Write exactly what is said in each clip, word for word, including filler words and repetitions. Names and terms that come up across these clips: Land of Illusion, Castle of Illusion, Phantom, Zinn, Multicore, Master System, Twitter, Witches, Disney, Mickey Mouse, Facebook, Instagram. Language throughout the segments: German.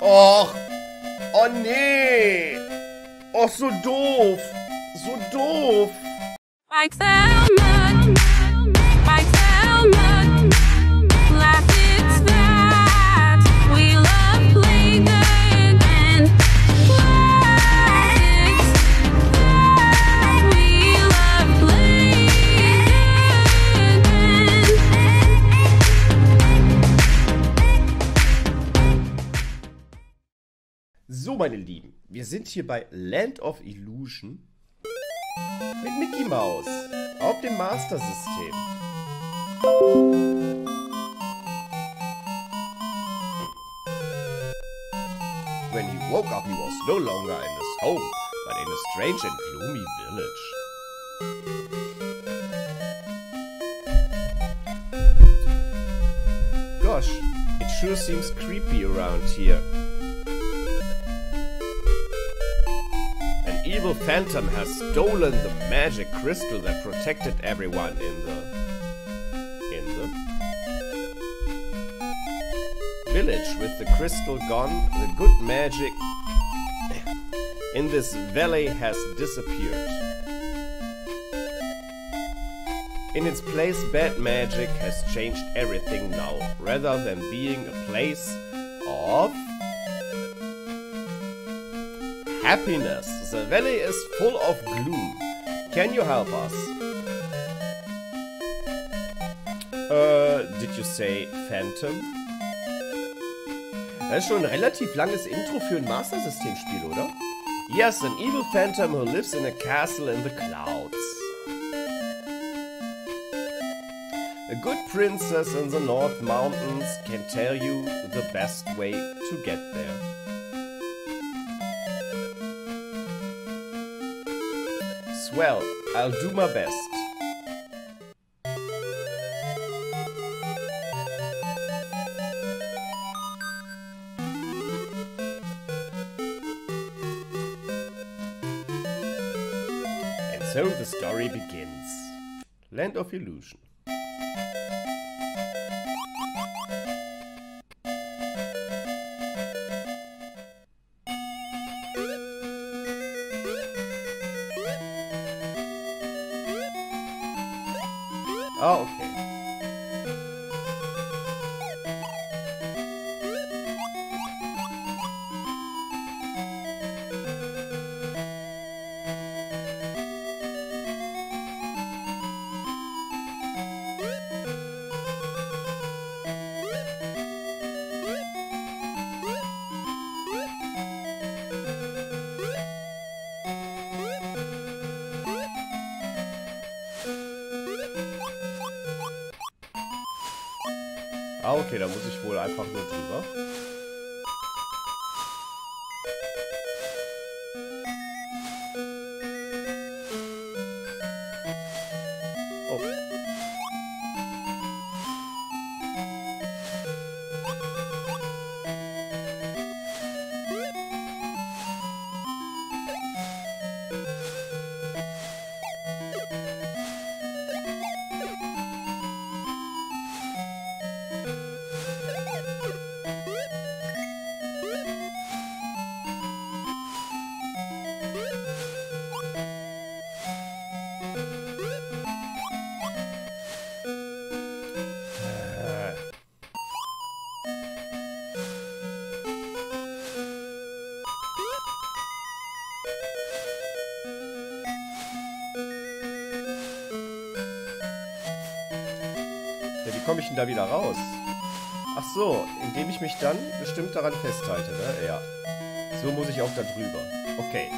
Och. Oh nee. Oh, so doof. So doof. Like Salmon. Like Salmon. Laugh, it's that. We love playing and classics. We love playing. So, meine Lieben, wir sind hier bei Land of Illusion. Mit Mickey Mouse auf dem Master System. When he woke up, he was no longer in his home, but in a strange and gloomy village. Gosh, it sure seems creepy around here. Evil Phantom has stolen the magic crystal that protected everyone in the in the village. With the crystal gone, the good magic in this valley has disappeared. In its place, bad magic has changed everything now. Rather than being a place of happiness, the valley is full of gloom. Can you help us? Äh, did you say Phantom? Das ist schon ein relativ langes Intro für ein Master-System-Spiel, oder? Yes, an evil phantom who lives in a castle in the clouds. A good princess in the North Mountains can tell you the best way to get there. Well, I'll do my best. And so the story begins. Land of Illusion. Ah, oh, okay. Ah, okay, da muss ich wohl einfach nur drüber. Oh. Wie komme ich denn da wieder raus? Ach so, indem ich mich dann bestimmt daran festhalte, ne? Ja. So muss ich auch da drüber. Okay.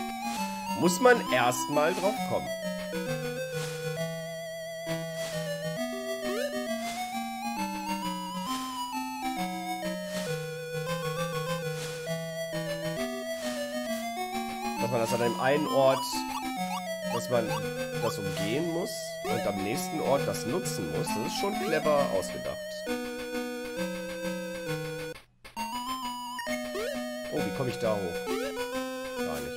Muss man erstmal drauf kommen. Dass man das an einem einen Ort, dass man das umgehen muss. Und am nächsten Ort das nutzen muss, das ist schon clever ausgedacht. Oh, wie komme ich da hoch? Gar nicht.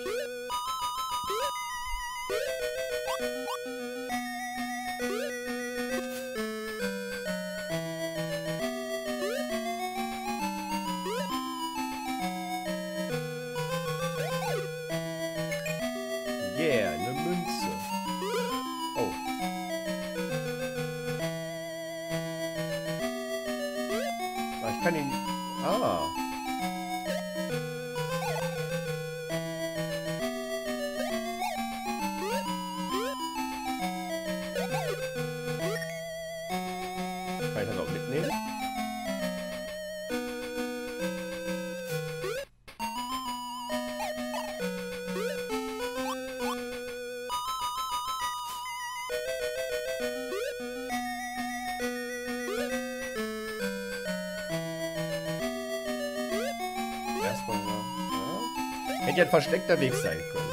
Hätte ja ein versteckter Weg sein können.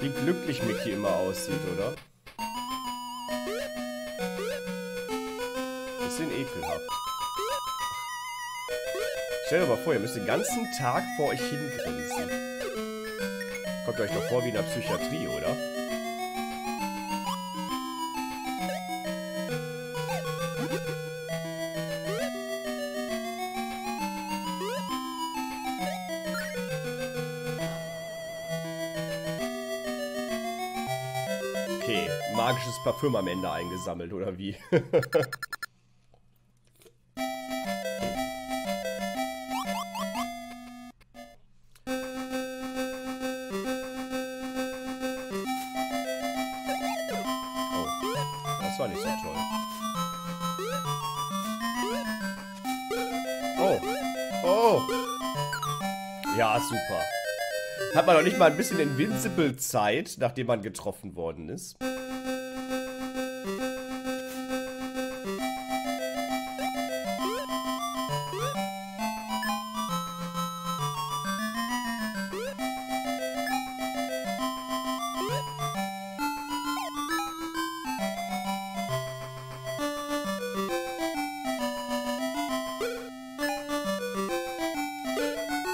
Wie glücklich Mickey immer aussieht, oder? Bisschen ekelhaft. Stell dir mal vor, ihr müsst den ganzen Tag vor euch hingrinsen. Kommt euch doch vor wie in der Psychiatrie, oder? Okay, magisches Parfüm am Ende eingesammelt, oder wie? Oh, das war nicht so toll. Oh, oh. Ja, super. Hat man noch nicht mal ein bisschen Invincible Zeit, nachdem man getroffen worden ist.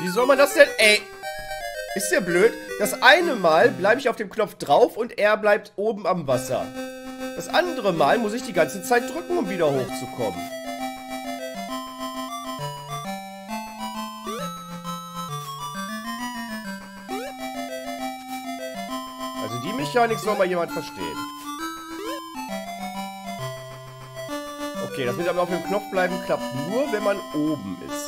Wie soll man das denn? Ey! Ist ja blöd. Das eine Mal bleibe ich auf dem Knopf drauf und er bleibt oben am Wasser. Das andere Mal muss ich die ganze Zeit drücken, um wieder hochzukommen. Also die Mechanik soll mal jemand verstehen. Okay, das mit auf dem Knopf bleiben klappt nur, wenn man oben ist.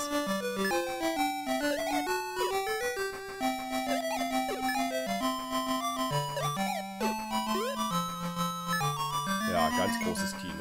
Ja, ganz großes Kino.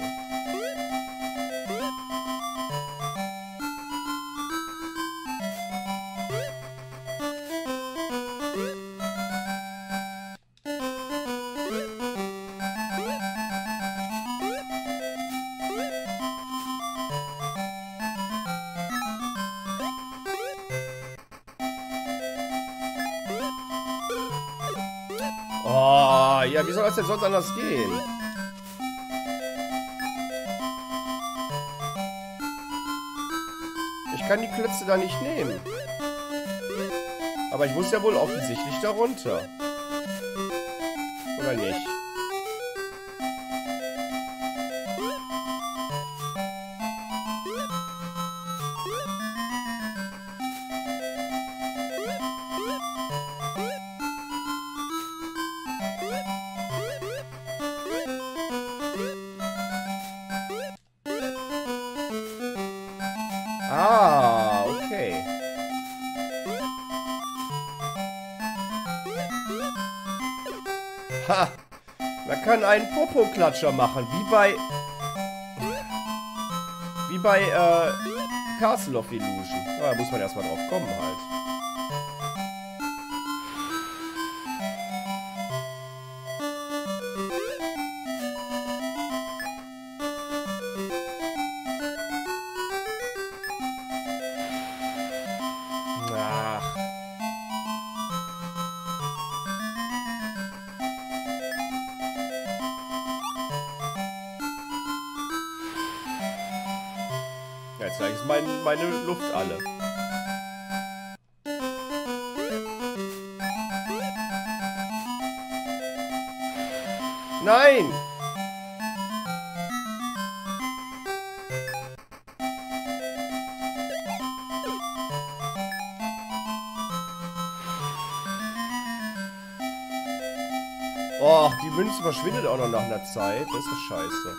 Oh, ja, wie soll das denn sonst anders gehen? Ich kann die Klötze da nicht nehmen. Aber ich muss ja wohl offensichtlich da runter. Oder nicht? Ah, okay. Ha! Man kann einen Popo-Klatscher machen, wie bei... Wie bei, äh... Castle of Illusion. Na, da muss man erstmal drauf kommen, halt. Jetzt sage ich meine, meine Luft alle. Nein! Oh, die Münze verschwindet auch noch nach einer Zeit. Das ist scheiße.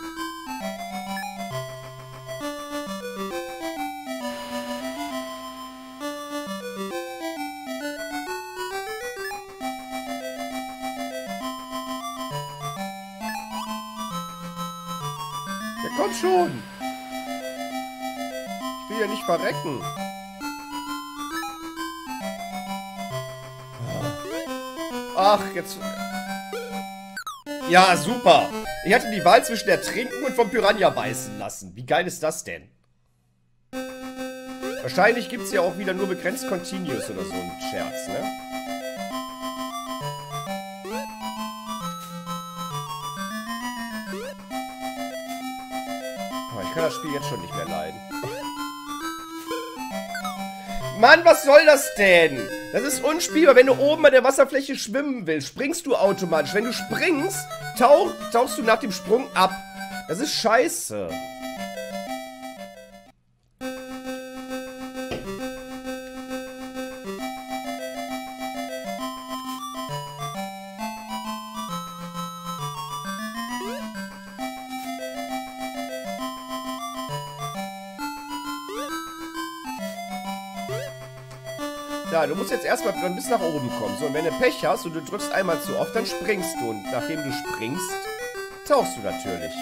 komm schon! Ich will ja nicht verrecken. Ach, jetzt... Ja, super. Ich hatte die Wahl zwischen ertrinken und vom Piranha beißen lassen. Wie geil ist das denn? Wahrscheinlich gibt es ja auch wieder nur begrenzt Continuous oder so ein Scherz, ne? Aber ich kann das Spiel jetzt schon nicht mehr leiden. Mann, was soll das denn? Das ist unspielbar. Wenn du oben an der Wasserfläche schwimmen willst, springst du automatisch. Wenn du springst, tauch, tauchst du nach dem Sprung ab. Das ist scheiße. Du musst jetzt erstmal bis nach oben kommen. So, und wenn du Pech hast und du drückst einmal zu oft, dann springst du. Und nachdem du springst, tauchst du natürlich.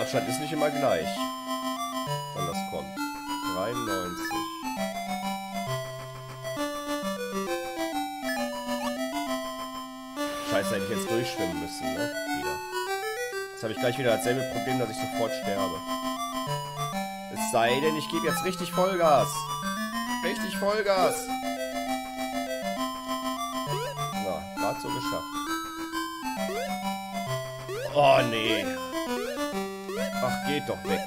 Abstand ist nicht immer gleich, wann das kommt. dreiundneunzig. Scheiße, hätte ich jetzt durchschwimmen müssen, ne? Wieder. Jetzt habe ich gleich wieder dasselbe Problem, dass ich sofort sterbe. Es sei denn, ich gebe jetzt richtig Vollgas. Richtig Vollgas. Na, gerade so geschafft. Oh, nee. Ach, geht doch weg.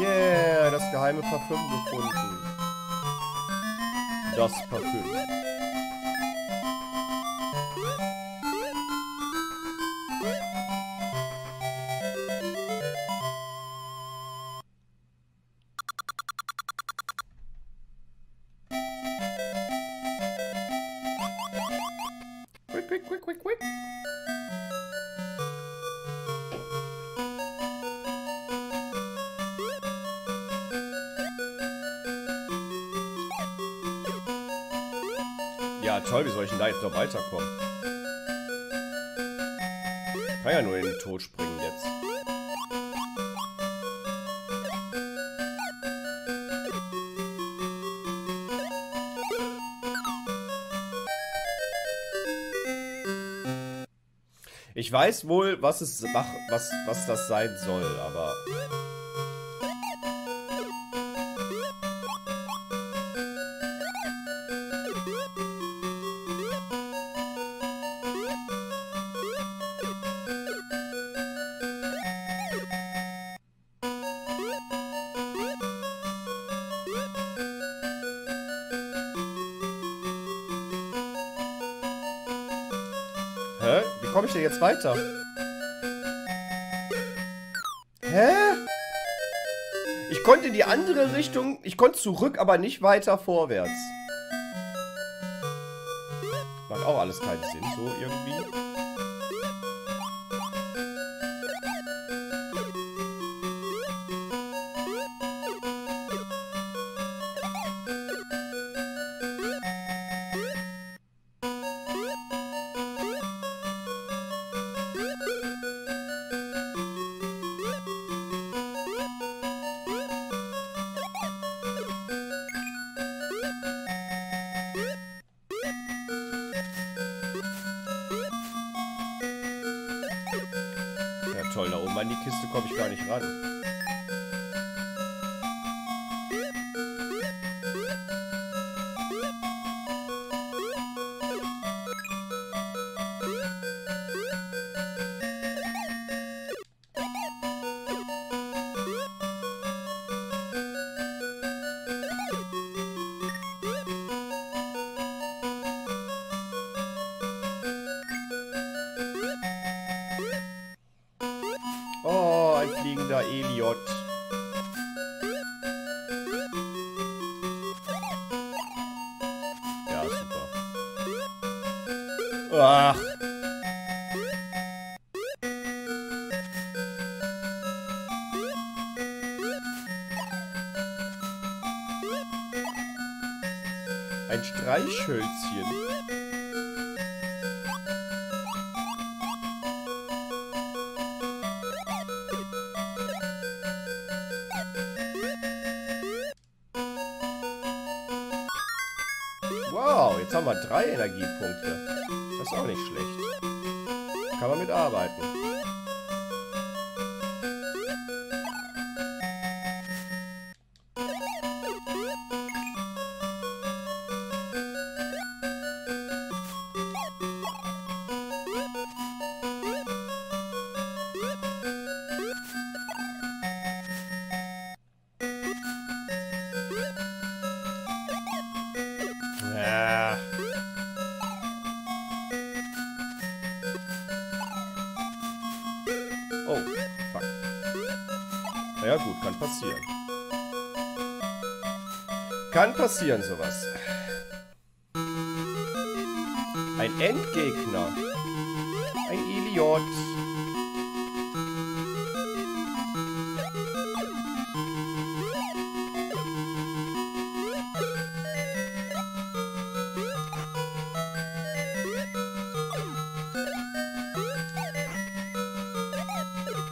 Yeah, das geheime Parfüm gefunden. Das Parfüm. Toll, wie soll ich denn da jetzt noch weiterkommen? Ich kann ja nur in den Tod springen jetzt. Ich weiß wohl, was es was, was das sein soll, aber... Jetzt weiter. Hä? Ich konnte in die andere Richtung, ich konnte zurück, aber nicht weiter vorwärts. auch alles keinen Sinn, so irgendwie. Da oben an die Kiste komme ich gar nicht ran. Fliegender Eliot. Ja, super. Ach. Ein Streichhölzchen. Wow, jetzt haben wir drei Energiepunkte. Das ist auch nicht schlecht. Kann man mitarbeiten. Oh, fuck. Ja gut, kann passieren. Kann passieren sowas. Ein Endgegner. Ein Idiot.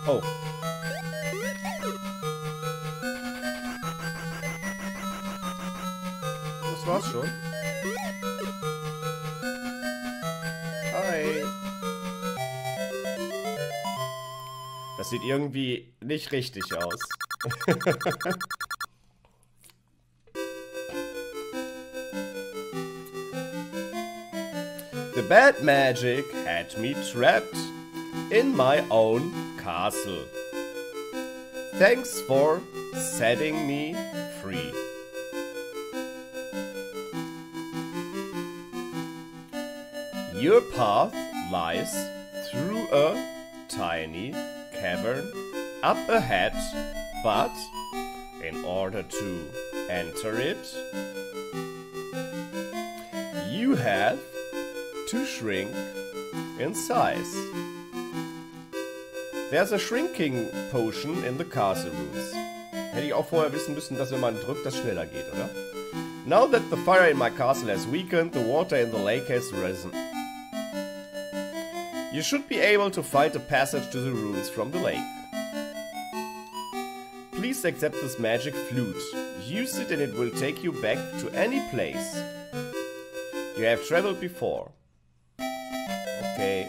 Oh. Das war's schon. Hi. Das sieht irgendwie nicht richtig aus. The bad magic had me trapped in my own castle. Thanks for setting me free. Your path lies through a tiny cavern up ahead, but in order to enter it, you have to shrink in size. There's a shrinking potion in the castle rooms. Hätte ich auch vorher wissen müssen, dass wenn man drückt, das schneller geht, oder? Now that the fire in my castle has weakened, the water in the lake has risen. You should be able to find a passage to the ruins from the lake. Please accept this magic flute. Use it and it will take you back to any place you have traveled before. Okay.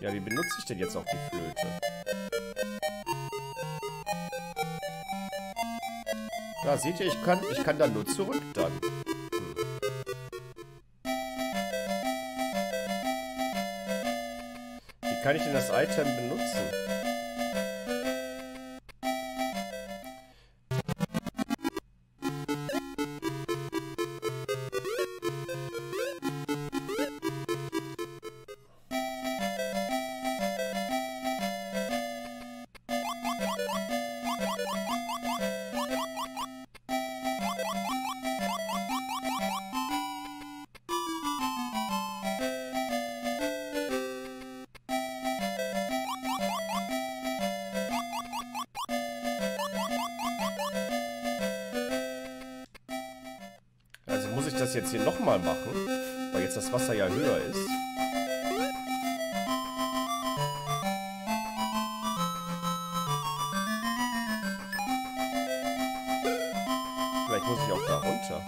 Ja, wie benutze ich denn jetzt auch die Flöte? Da seht ihr, ich kann, ich kann da nur zurück dann. Hm. Wie kann ich denn das Item benutzen? ich das jetzt hier nochmal machen, weil jetzt das Wasser ja höher ist. Vielleicht muss ich auch da runter.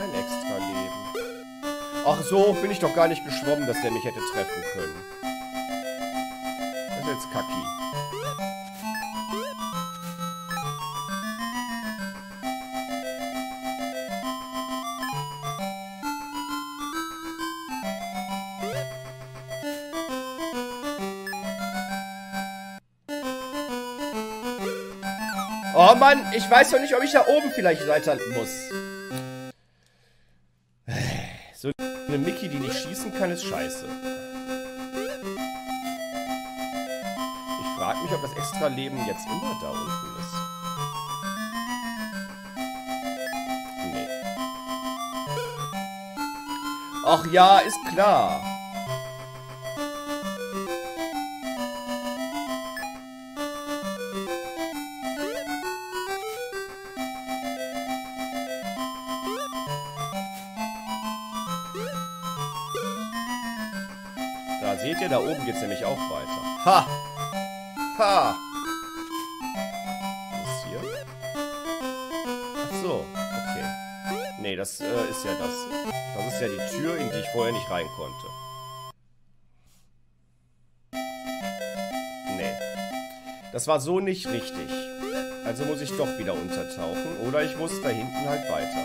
Ein extra Leben. Ach so, bin ich doch gar nicht geschwommen, dass der mich hätte treffen können. Das ist jetzt kacki. Oh Mann, ich weiß doch nicht, ob ich da oben vielleicht weiter muss. So eine Mickey, die nicht schießen kann, ist scheiße. Ich frage mich, ob das extra Leben jetzt immer da unten ist. Nee. Ach ja, ist klar. Seht ihr, da oben geht es nämlich auch weiter. Ha! Ha! Was ist hier? Ach so, okay. Nee, das äh, ist ja das. Das ist ja die Tür, in die ich vorher nicht rein konnte. Nee. Das war so nicht richtig. Also muss ich doch wieder untertauchen. Oder ich muss da hinten halt weiter.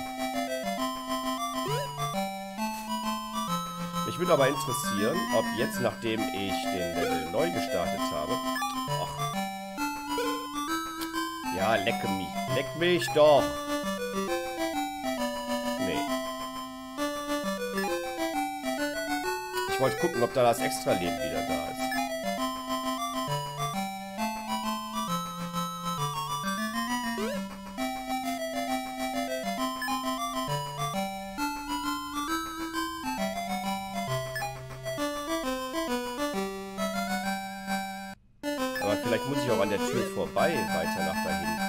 Mich würde aber interessieren, ob jetzt, nachdem ich den Level neu gestartet habe... Och. Ja, lecke mich. Leck mich doch! Nee. Ich wollte gucken, ob da das Extra-Leben wieder da ist. Vielleicht muss ich auch an der Tür vorbei, weiter nach da hinten.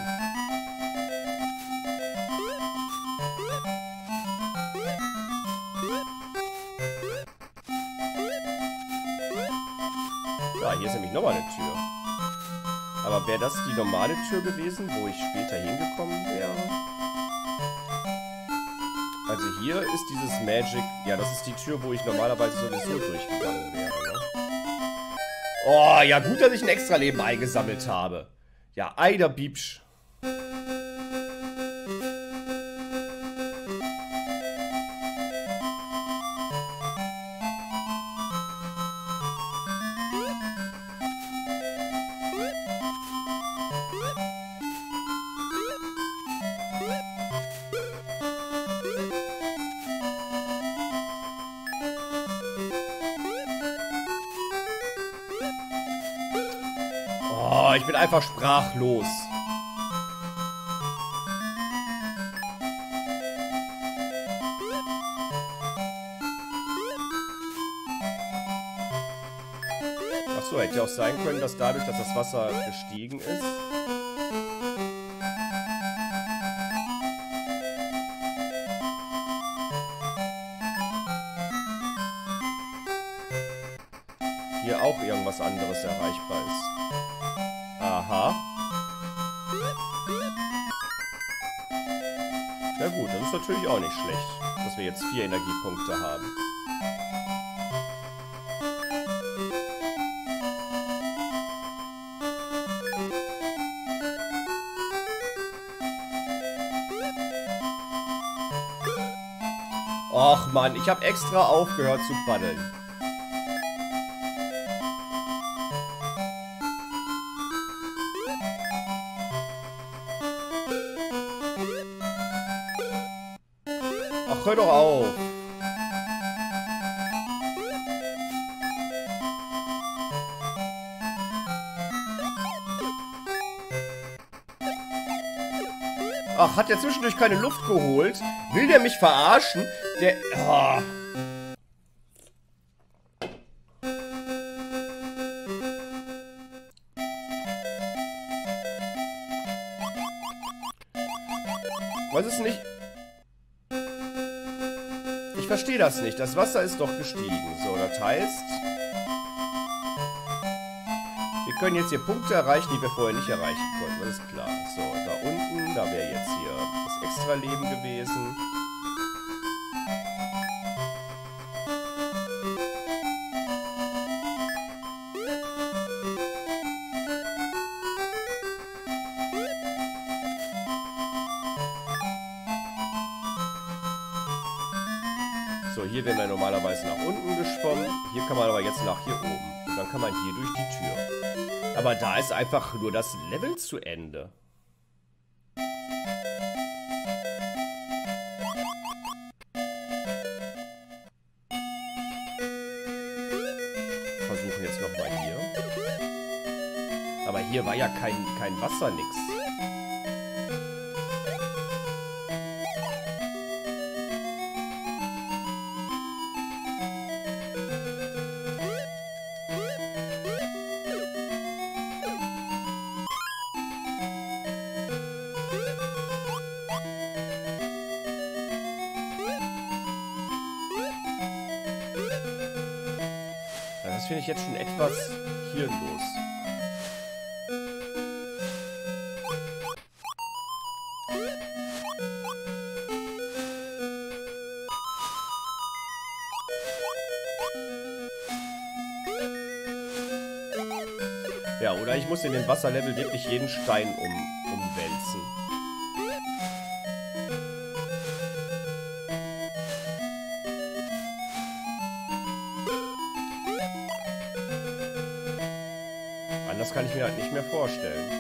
Ja, hier ist nämlich nochmal eine Tür. Aber wäre das die normale Tür gewesen, wo ich später hingekommen wäre? Also hier ist dieses Magic... Ja, das ist die Tür, wo ich normalerweise sowieso durchgegangen wäre. Oh, ja gut, dass ich ein extra Leben eingesammelt habe. Ja, Eider Biebsch. Ich bin einfach sprachlos. Achso, hätte ja auch sein können, dass dadurch, dass das Wasser gestiegen ist... hier auch irgendwas anderes erreichbar ist. Aha. Ja gut, das ist natürlich auch nicht schlecht, dass wir jetzt vier Energiepunkte haben. Och Mann, ich habe extra aufgehört zu paddeln. Hör doch auf! Ach, hat der zwischendurch keine Luft geholt? Will der mich verarschen? Der... Oh. Was ist nicht? Ich verstehe das nicht. Das Wasser ist doch gestiegen. So, das heißt, wir können jetzt hier Punkte erreichen, die wir vorher nicht erreichen konnten. Das ist klar. So, da unten, da wäre jetzt hier das extra Leben gewesen. Hier werden wir normalerweise nach unten geschwommen. Hier kann man aber jetzt nach hier oben. Und dann kann man hier durch die Tür. Aber da ist einfach nur das Level zu Ende. Versuchen jetzt nochmal hier. Aber hier war ja kein, kein Wasser, nix. Das finde ich jetzt schon etwas hirnlos. Ja, oder ich muss in dem Wasserlevel wirklich jeden Stein um, umwälzen. Das kann ich mir halt nicht mehr vorstellen.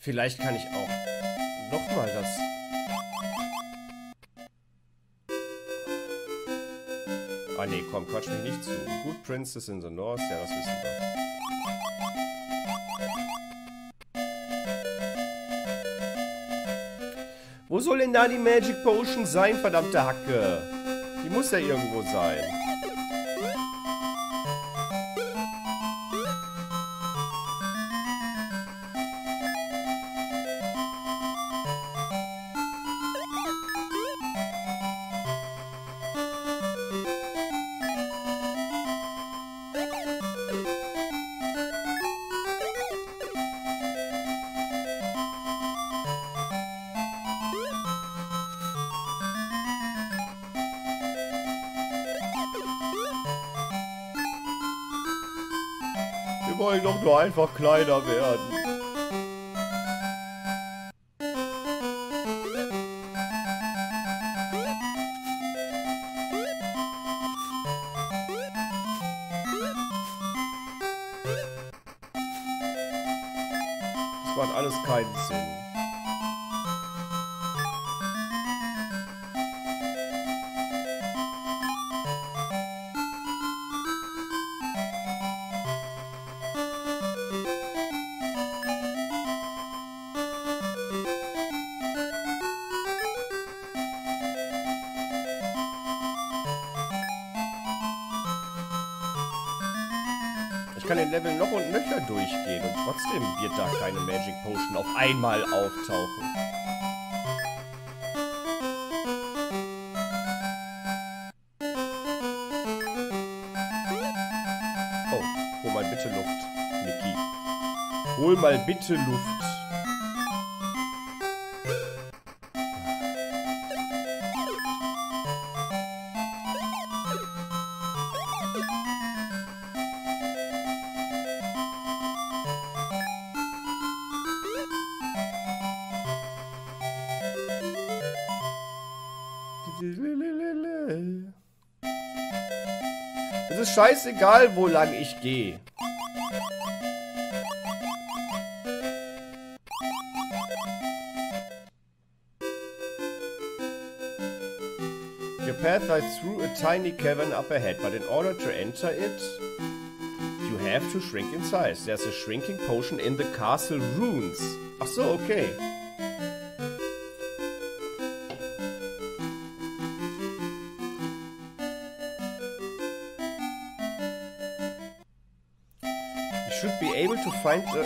Vielleicht kann ich auch nochmal das... Ah ne, komm, quatsch mich nicht zu. Good Princess in the North, ja, das wissen wir. Wo soll denn da die Magic Potion sein, verdammte Hacke? Die muss ja irgendwo sein. Wir wollen doch nur einfach kleiner werden. Das macht alles keinen Sinn. Ich kann den Level noch und nöcher durchgehen und trotzdem wird da keine Magic Potion auf einmal auftauchen. Oh, hol mal bitte Luft, Mickey. Hol mal bitte Luft. Es ist scheißegal, wo lang ich gehe. Your path lies through a tiny cavern up ahead, but in order to enter it, you have to shrink in size. There's a shrinking potion in the castle ruins. Ach so, okay. You should be able to find the...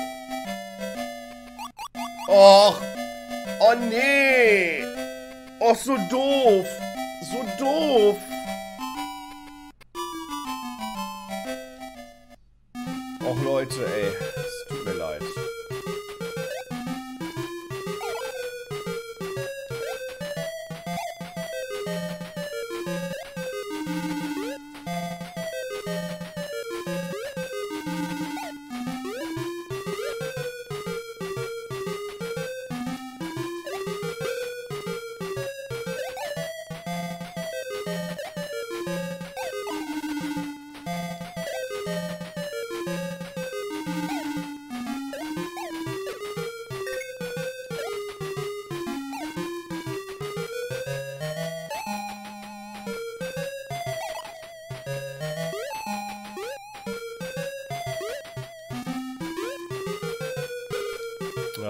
Och! Oh nee! Och, so doof! So doof! Och Leute, ey. Es tut mir leid.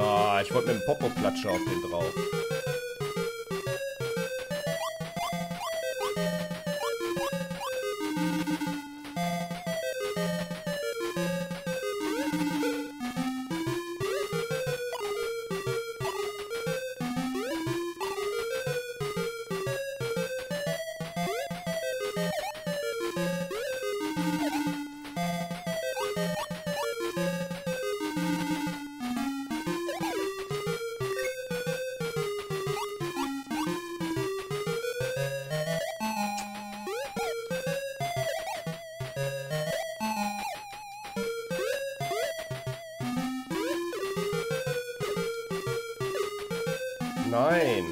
Ah, ich wollte mit dem Popo-Platscher auf den drauf. Nein.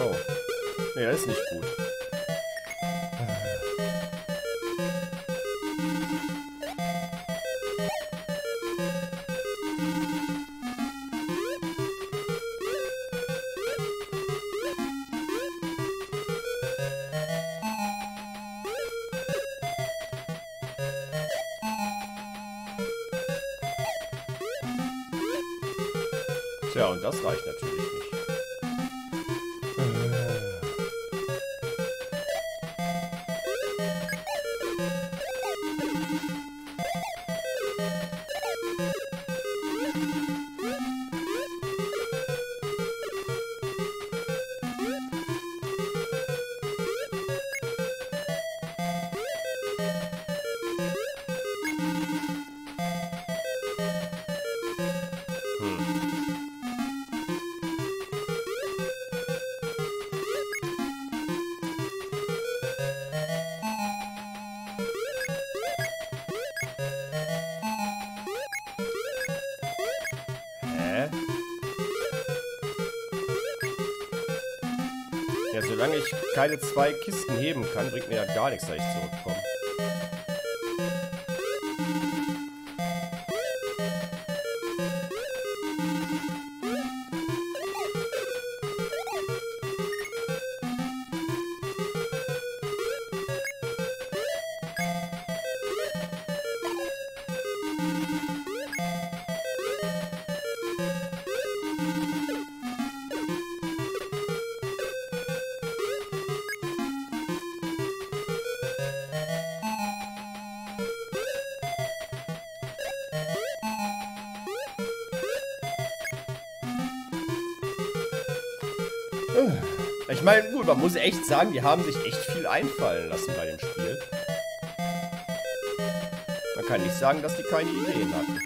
Oh. Nee, das ist nicht gut. Tja, und das reicht natürlich nicht. Ja, solange ich keine zwei Kisten heben kann, bringt mir ja gar nichts, dass ich zurückkomme. Ich meine, gut, man muss echt sagen, die haben sich echt viel einfallen lassen bei dem Spiel. Man kann nicht sagen, dass die keine Ideen hatten.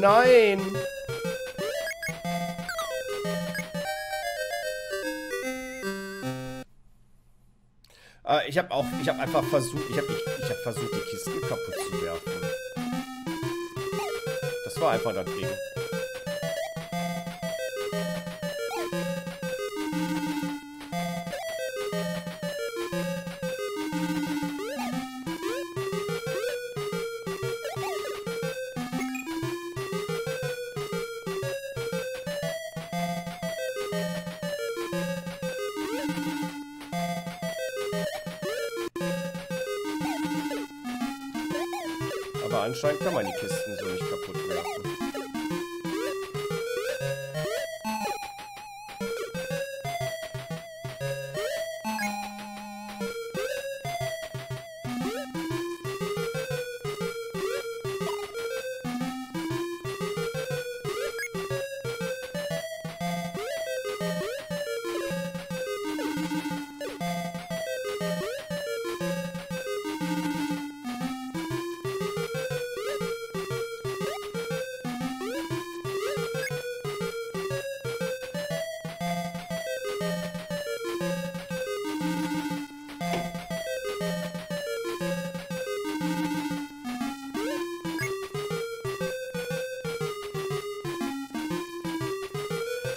nein! Äh, ich habe auch, ich habe einfach versucht, ich habe ich hab versucht, die Kisten kaputt zu werfen. Das war einfach das Ding. Aber anscheinend kann man die Kisten so nicht kaputt werfen.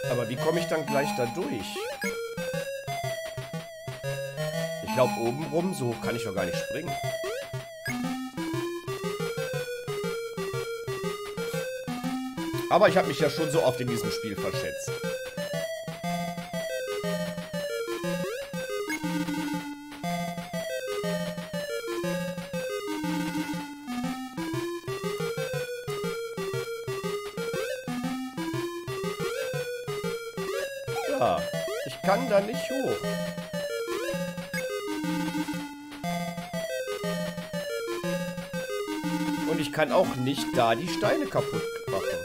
Aber wie komme ich dann gleich da durch? Ich glaube, oben rum, so kann ich doch gar nicht springen. Aber ich habe mich ja schon so oft in diesem Spiel verschätzt. Ich kann da nicht hoch. Und ich kann auch nicht da die Steine kaputt machen.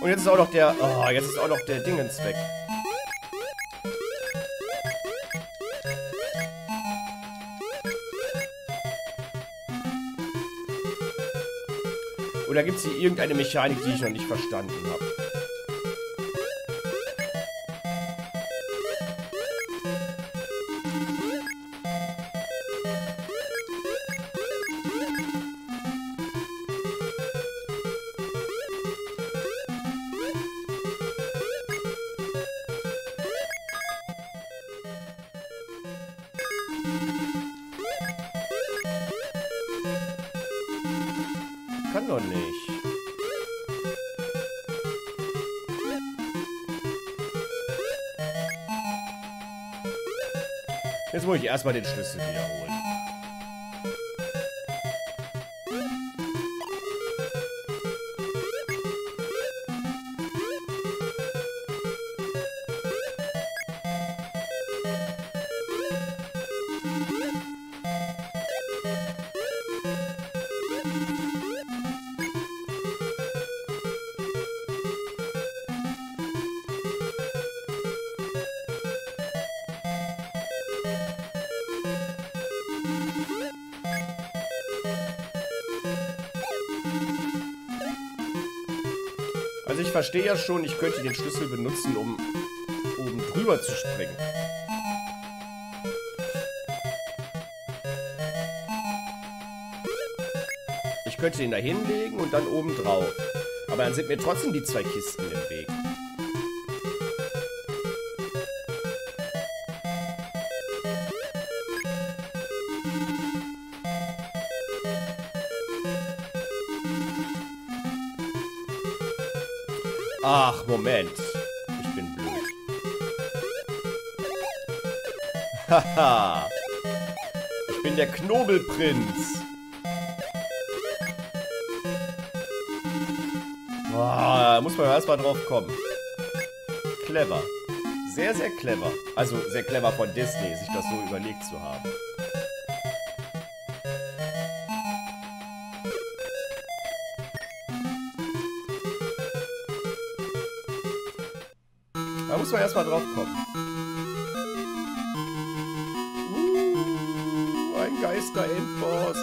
Und jetzt ist auch noch der... Oh, jetzt ist auch noch der Dingens weg. Oder gibt es hier irgendeine Mechanik, die ich noch nicht verstanden habe? Kann doch nicht. Jetzt muss ich erstmal den Schlüssel wiederholen. Also ich verstehe ja schon, ich könnte den Schlüssel benutzen, um oben drüber zu springen. Ich könnte ihn da hinlegen und dann oben drauf. Aber dann sind mir trotzdem die zwei Kisten im Weg. Ach, Moment. Ich bin blöd. Haha. Ich bin der Knobelprinz. Boah, muss man erstmal drauf kommen. Clever. Sehr, sehr clever. Also, sehr clever von Disney, sich das so überlegt zu haben. Da muss man erstmal drauf kommen. Uh, ein Geister-Endboss.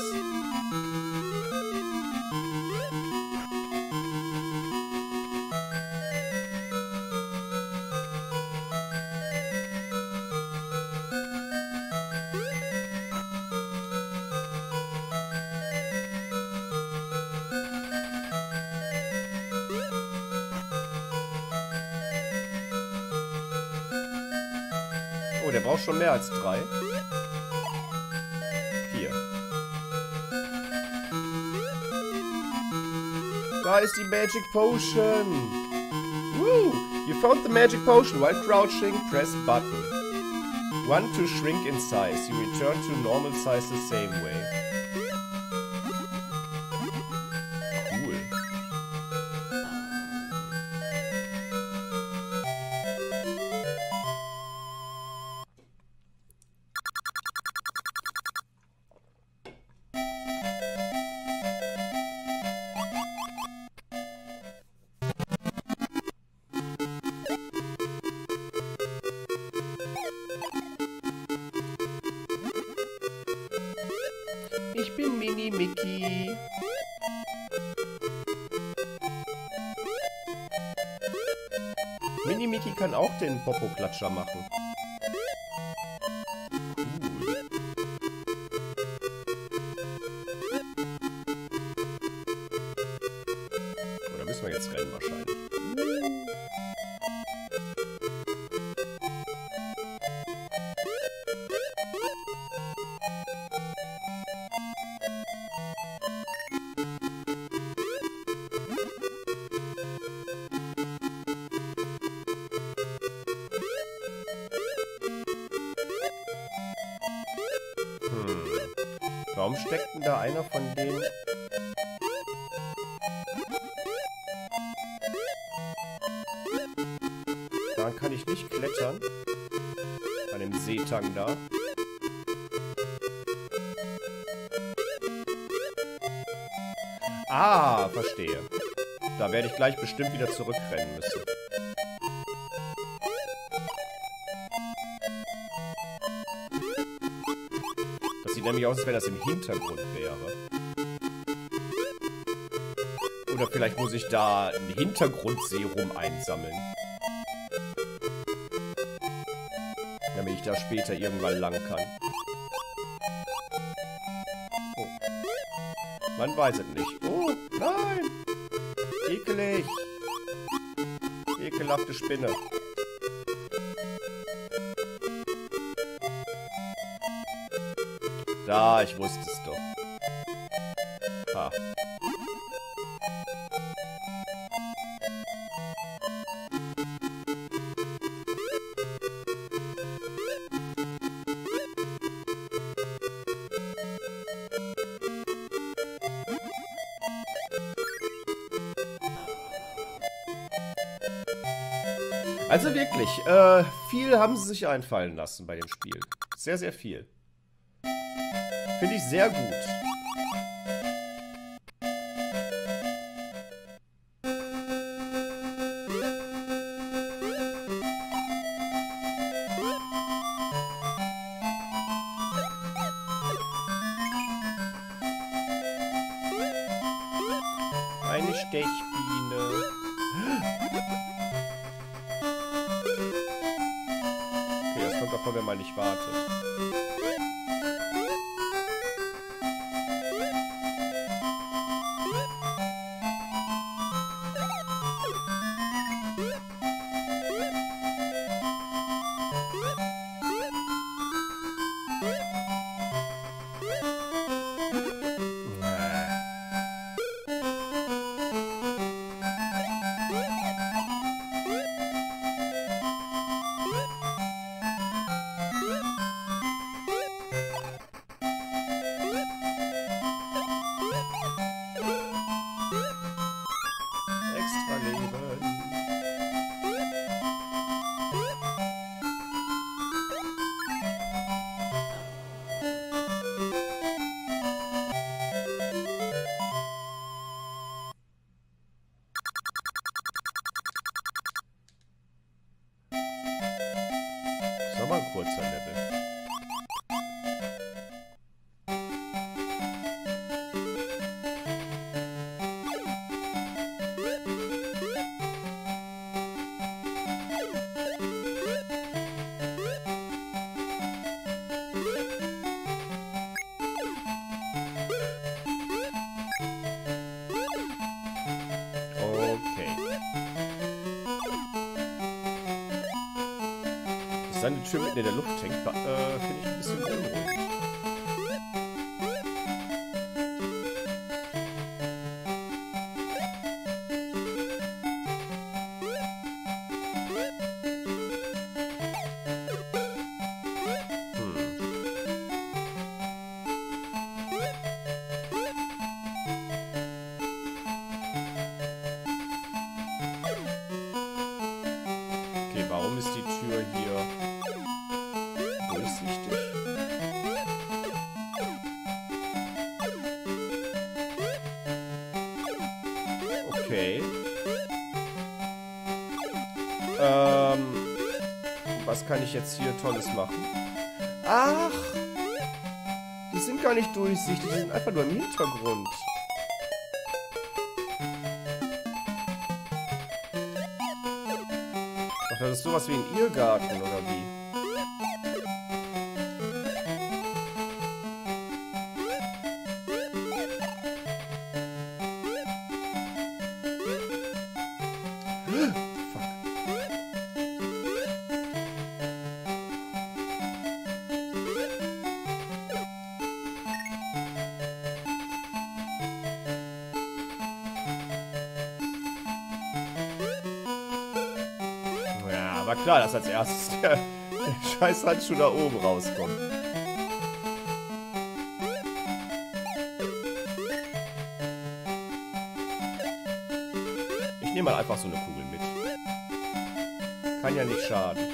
aber der braucht schon mehr als drei. Vier. Da ist die Magic Potion. Woo! You found the Magic Potion while crouching, press button. One to shrink in size. You return to normal size the same way. Cool. Ich bin Mini Mickey. Mini Mickey kann auch den Popo-Klatscher machen. Cool. Oh, da müssen wir jetzt rennen wahrscheinlich. Warum steckt denn da einer von denen? Daran kann ich nicht klettern. Bei dem Seetang da. Ah, verstehe. Da werde ich gleich bestimmt wieder zurückrennen müssen. Sieht nämlich aus, als wenn das im Hintergrund wäre. Oder vielleicht muss ich da ein Hintergrundserum einsammeln. Damit ich da später irgendwann lang kann. Oh. Man weiß es nicht. Oh, nein! Ekelig! Ekelhafte Spinne. Da, ich wusste es doch. Ha. Also wirklich, äh, viel haben sie sich einfallen lassen bei dem Spiel. Sehr, sehr viel. Finde ich sehr gut. Eine Stechbiene. Okay, das kommt davon, wenn man nicht wartet. eine Tür mitten in der Luft hängt, äh, finde ich ein bisschen unruhig. Okay. Ähm, was kann ich jetzt hier Tolles machen? Ach! Die sind gar nicht durchsichtig, die sind einfach nur im Hintergrund. Ach, das ist sowas wie ein Irrgarten, oder wie? War klar, dass als erstes der, der scheiß Handschuh da oben rauskommt. Ich nehme mal einfach so eine Kugel mit. Kann ja nicht schaden.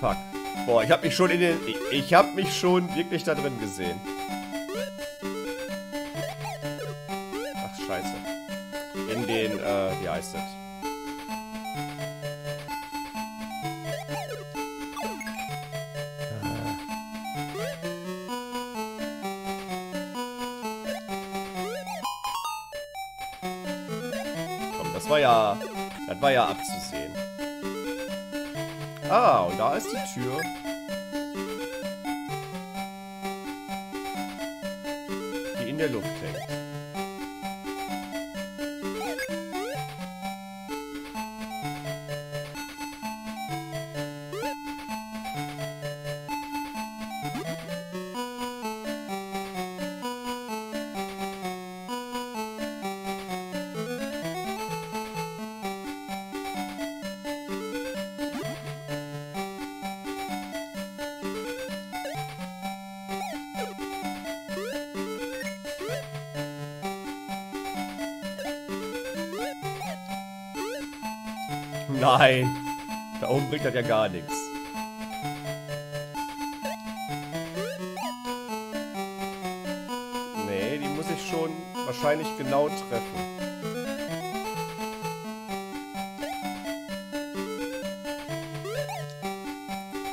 Fuck. Boah, ich hab mich schon in den... Ich, ich hab mich schon wirklich da drin gesehen. Ach, scheiße. In den, äh, wie heißt das? Das war ja, das war ja abzusehen. Ah, und da ist die Tür. Die in der Luft hängt. Nein, da oben bringt das ja gar nichts. Nee, die muss ich schon wahrscheinlich genau treffen.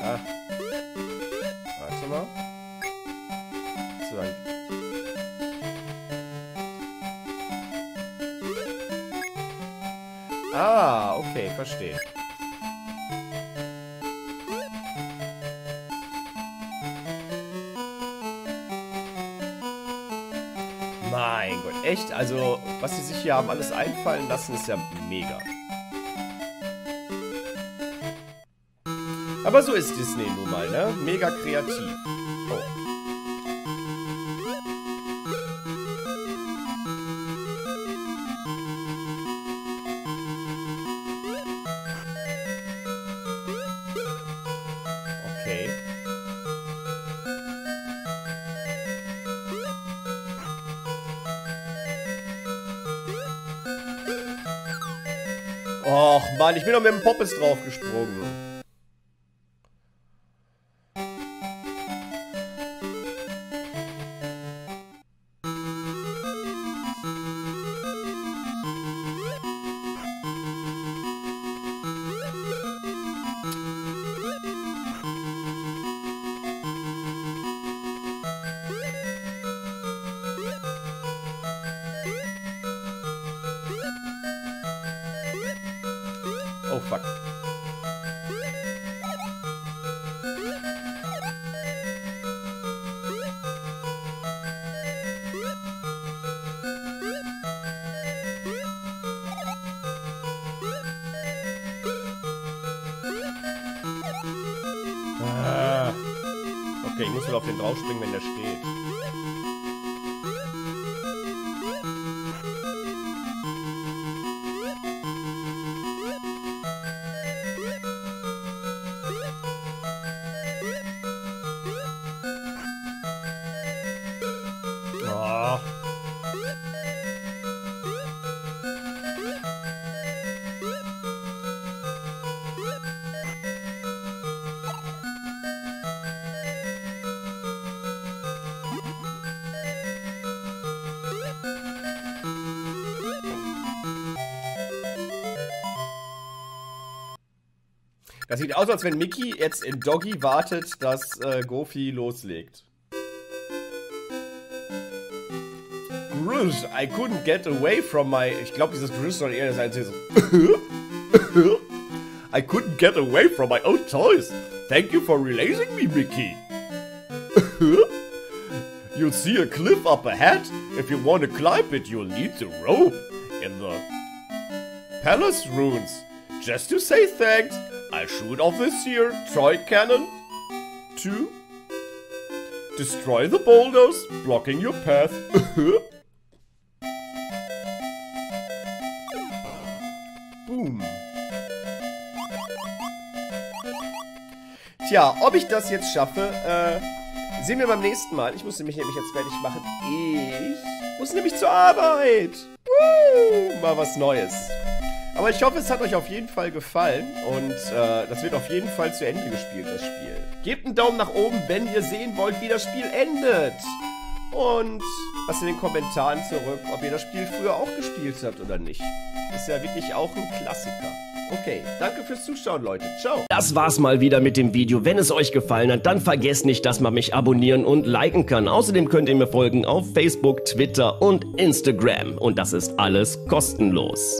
Ah. Warte mal. So, dann. Ah, okay, verstehe. Mein Gott, echt? Also, was sie sich hier haben alles einfallen lassen, ist ja mega. Aber so ist Disney nun mal, ne? Mega kreativ. Oh. Och Mann, ich bin doch mit dem Poppes draufgesprungen. Oh, fuck. Ah. Okay, ich muss wohl auf den draufspringen, wenn der steht. Das sieht aus, als wenn Mickey jetzt in Doggy wartet, dass äh, Goofy loslegt. Grush, I couldn't get away from my... Ich glaube, dieses Grush soll eher sein. I couldn't get away from my own toys. Thank you for releasing me, Mickey. You see a cliff up ahead? If you want to climb it, you'll need the rope in the palace ruins. Just to say thanks. I shoot off this here toy cannon to destroy the boulders blocking your path. Boom. Tja, ob ich das jetzt schaffe, äh, sehen wir beim nächsten Mal. Ich muss nämlich nämlich jetzt fertig machen. Ich muss nämlich zur Arbeit. Woo, mal was Neues. Aber ich hoffe, es hat euch auf jeden Fall gefallen und äh, das wird auf jeden Fall zu Ende gespielt, das Spiel. Gebt einen Daumen nach oben, wenn ihr sehen wollt, wie das Spiel endet. Und lasst in den Kommentaren zurück, ob ihr das Spiel früher auch gespielt habt oder nicht. Ist ja wirklich auch ein Klassiker. Okay, danke fürs Zuschauen, Leute. Ciao. Das war's mal wieder mit dem Video. Wenn es euch gefallen hat, dann vergesst nicht, dass man mich abonnieren und liken kann. Außerdem könnt ihr mir folgen auf Facebook, Twitter und Instagram. Und das ist alles kostenlos.